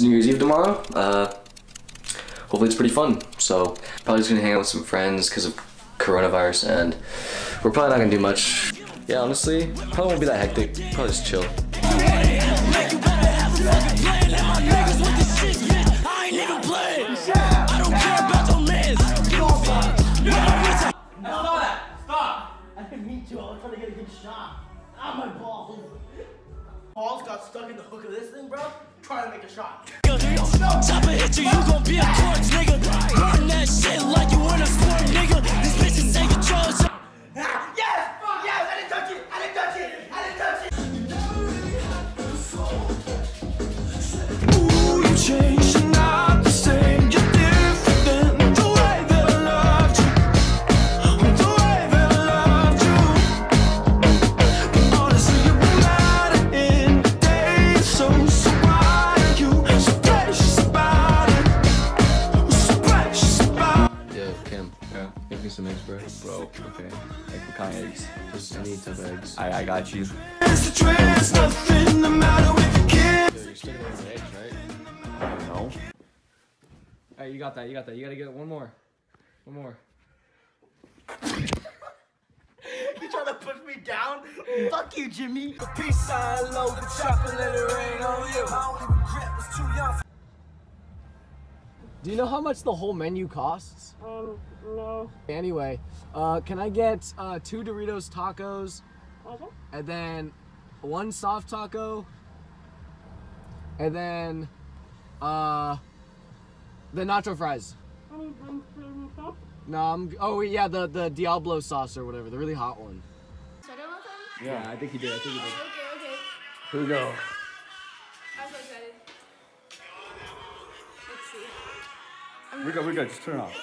It's New Year's Eve tomorrow. Hopefully it's pretty fun. So probably just gonna hang out with some friends because of coronavirus, and we're probably not gonna do much. Yeah, honestly, probably won't be that hectic. Probably just chill. I'm trying to get a good shot. Ah, my balls. Balls got stuck in the hook of this thing, bro. Trying to make a shot. Top of hit you, you gon' be a corpse, nigga. Burn that shit like you weren't a sport, nigga. This bitch is taking charge. Yes! Yes! I didn't touch it! I didn't touch it! I didn't touch it! You never really had the soul. Ooh, you changed, you're not the same. You're different than the way that I loved you. Or the way that I loved you. But honestly, you won't matter in the day. So why are you so precious about it? So precious about it. Yo, Kim. Yeah. Make me some eggs, bro. Bro, okay. Like kind of eggs. Just any type of eggs. I got you. It's the dress, nothing the matter with the kids. Yo, you're still gonna have eggs, right? I don't know. Alright, you got that, you got that. You gotta get one more. One more. You trying to push me down? Fuck you, Jimmy. The peace sign, load the chopper, let it rain on you. I only regret was too young. Do you know how much the whole menu costs? No. Anyway, can I get 2 Doritos tacos, and then 1 soft taco, and then the nacho fries? No, oh yeah, the Diablo sauce or whatever, the really hot one. Should I do one? Yeah, I think he did. I think he did. Oh, okay. Here we go. We're good, just turn it off.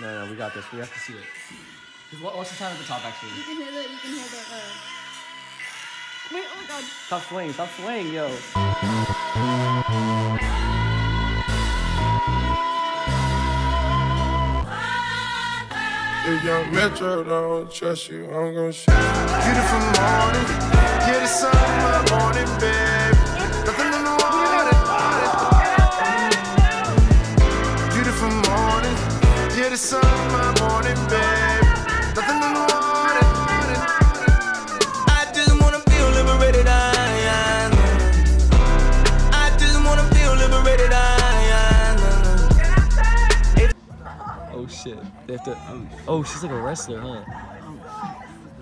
No, we got this, we have to see it. What's the time at the top, actually? You can hear the, Wait, oh my god. Stop swaying, yo. If young Metro don't trust you, I'm gonna shoot. Beautiful morning, get the sun up on it, babe. Summer morning, babe. Nothing in the water. I just wanna feel liberated. I just wanna feel liberated. Oh shit! They have to. Oh, she's like a wrestler, huh?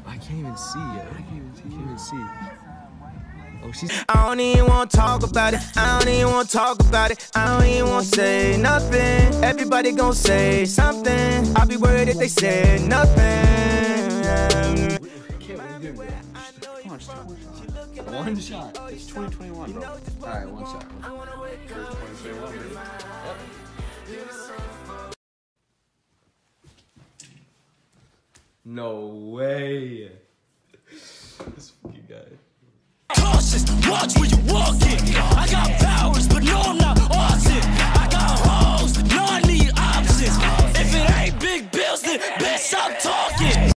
I can't even see. I can't even see. Oh, she's. I don't even want to talk about it. I don't even want to say nothing. Everybody gonna say something. I'll be worried if they say nothing. Okay, what are you doing, bro? One shot. It's 2021, bro. Alright, one shot. It's 2021, baby. Yep. No way. This fucking guy. Cautious, watch where you walk it. I got powers, but no, I'm not awesome. I got hoes, no, I need options. If it ain't big bills, then best I'm talking.